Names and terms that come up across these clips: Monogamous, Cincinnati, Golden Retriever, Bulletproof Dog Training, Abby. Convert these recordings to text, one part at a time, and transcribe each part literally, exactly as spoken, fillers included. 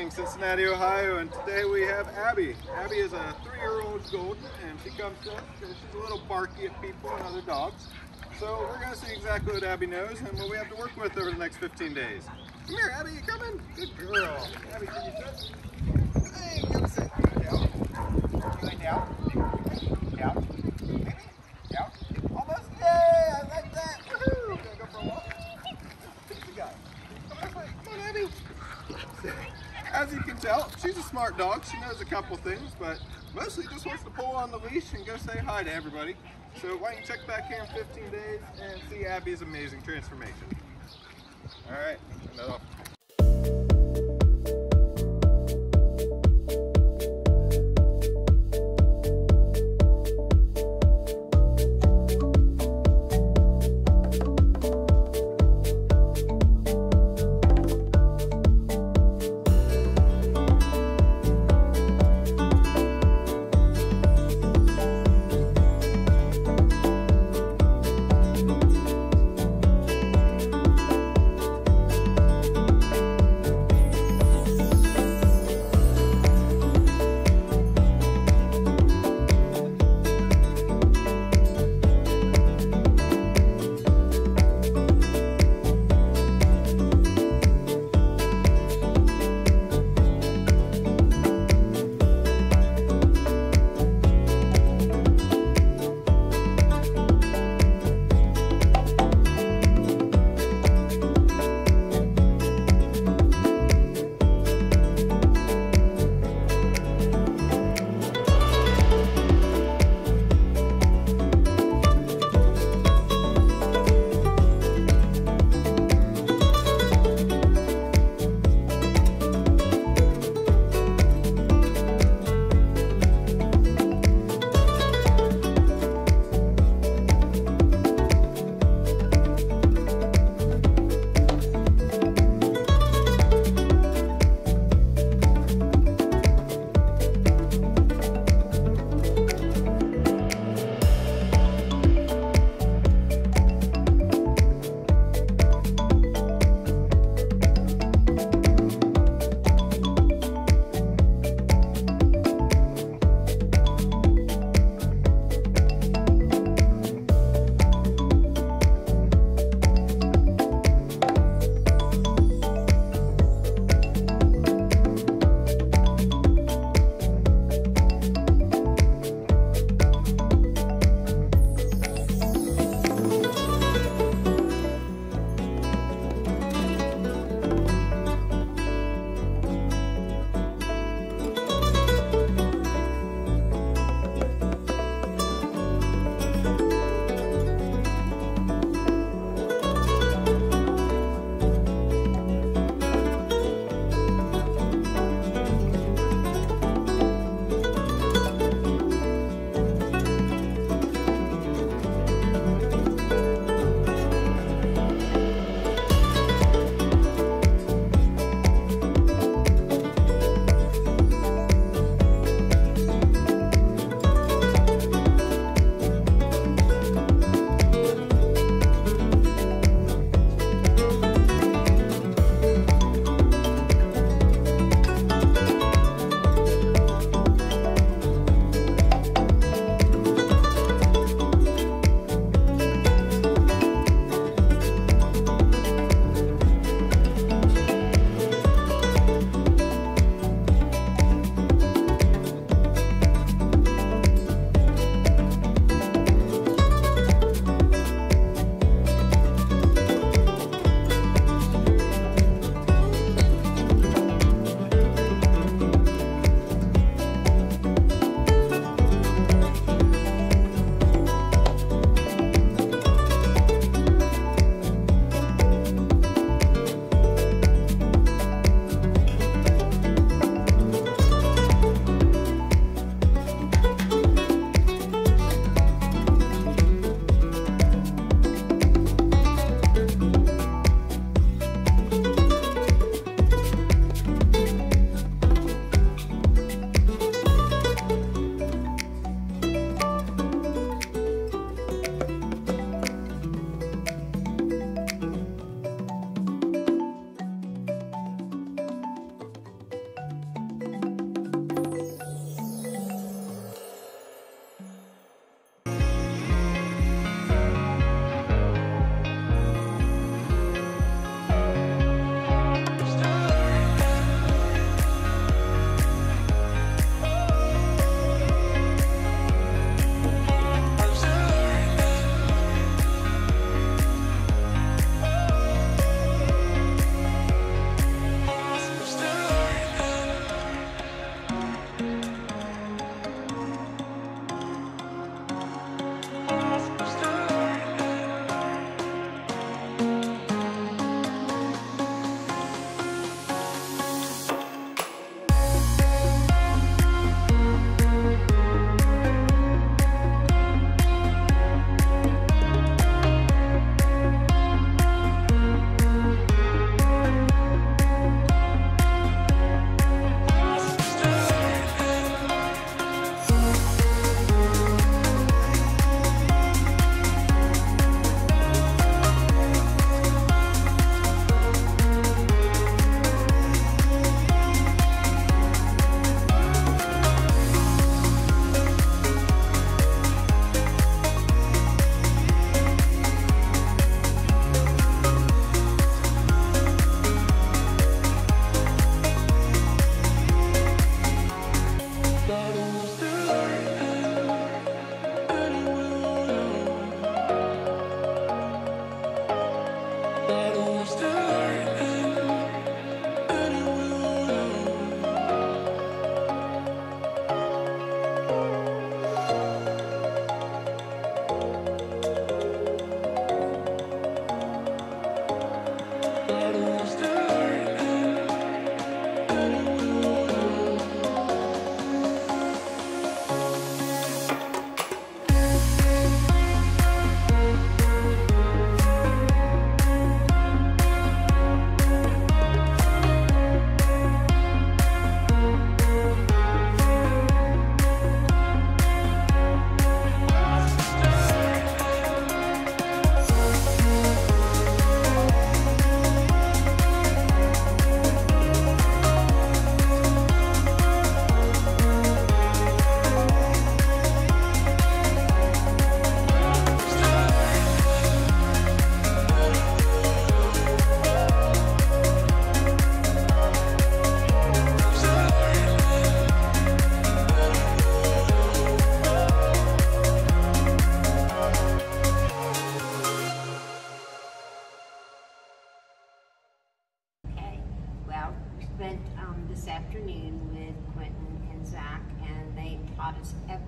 Training, Cincinnati, Ohio, and today we have Abby. Abby is a three-year-old golden, and she comes to us because she's a little barky at people and other dogs. So we're going to see exactly what Abby knows and what we have to work with over the next fifteen days. Come here, Abby, you coming? Good girl. Abby, can you sit? Hey, come sit. Go down. Go down. Down. Maybe? Down. Almost. Yay, I like that. Woohoo! We're going to go for a walk. What's the guy? Come this way. Come on, Abby. As you can tell, she's a smart dog. She knows a couple things, but mostly just wants to pull on the leash and go say hi to everybody. So why don't you check back here in fifteen days and see Abby's amazing transformation. All right, enough.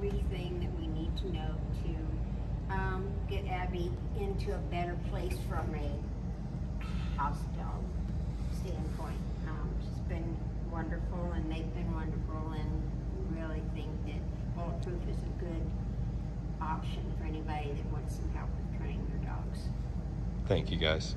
everything that we need to know to um, get Abby into a better place from a house dog standpoint. Um, she's been wonderful, and they've been wonderful, and we really think that Bulletproof is a good option for anybody that wants some help with training their dogs. Thank you, guys.